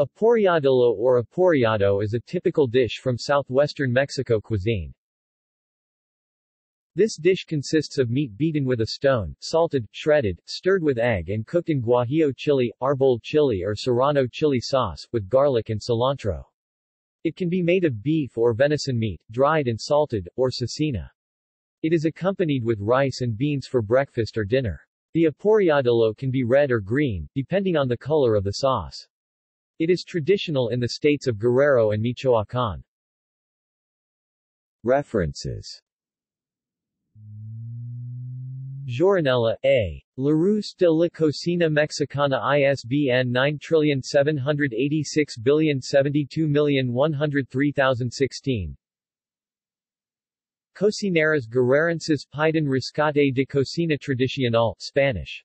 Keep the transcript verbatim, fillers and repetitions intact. Aporreado or aporreado is a typical dish from southwestern Mexico cuisine. This dish consists of meat beaten with a stone, salted, shredded, stirred with egg and cooked in guajillo chili, árbol chili or serrano chili sauce, with garlic and cilantro. It can be made of beef or venison meat, dried and salted, or cecina. It is accompanied with rice and beans for breakfast or dinner. The aporreado can be red or green, depending on the color of the sauce. It is traditional in the states of Guerrero and Michoacán. References. Joranella, A. Larousse de la Cocina Mexicana, I S B N nine seven eight six zero seven two one zero three zero one six. Cocineras Guerrerenses, Piden Rescate de Cocina Tradicional, Spanish.